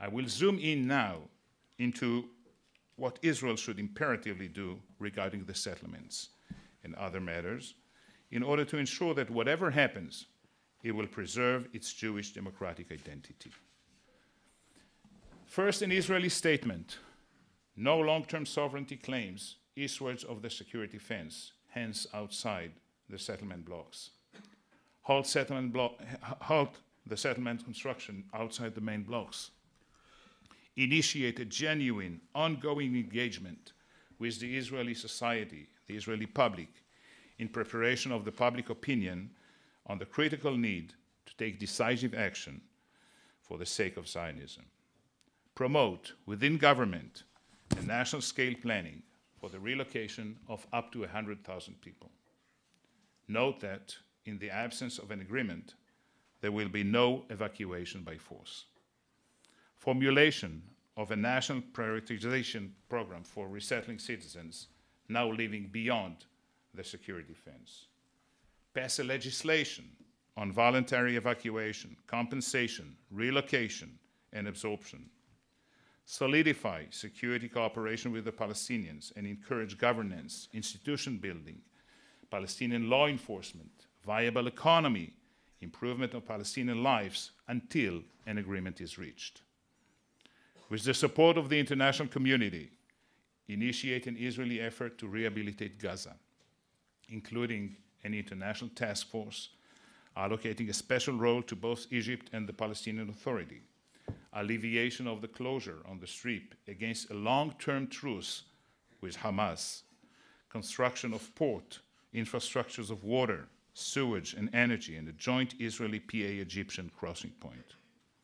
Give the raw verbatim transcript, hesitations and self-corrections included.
I will zoom in now into what Israel should imperatively do regarding the settlements and other matters in order to ensure that whatever happens, it will preserve its Jewish democratic identity. First, an Israeli statement. No long-term sovereignty claims eastwards of the security fence, hence outside the settlement blocks. Halt, settlement blo- halt the settlement construction outside the main blocks. Initiate a genuine, ongoing engagement with the Israeli society, the Israeli public, in preparation of the public opinion on the critical need to take decisive action for the sake of Zionism. Promote, within government, a national-scale planning for the relocation of up to one hundred thousand people. Note that, in the absence of an agreement, there will be no evacuation by force. Formulation of a national prioritization program for resettling citizens now living beyond the security fence. Pass a legislation on voluntary evacuation, compensation, relocation, and absorption. Solidify security cooperation with the Palestinians and encourage governance, institution building, Palestinian law enforcement, viable economy, improvement of Palestinian lives until an agreement is reached. With the support of the international community, initiate an Israeli effort to rehabilitate Gaza, including an international task force, allocating a special role to both Egypt and the Palestinian Authority, alleviation of the closure on the Strip against a long-term truce with Hamas, construction of port, infrastructures of water, sewage and energy, and a joint Israeli P A Egyptian crossing point.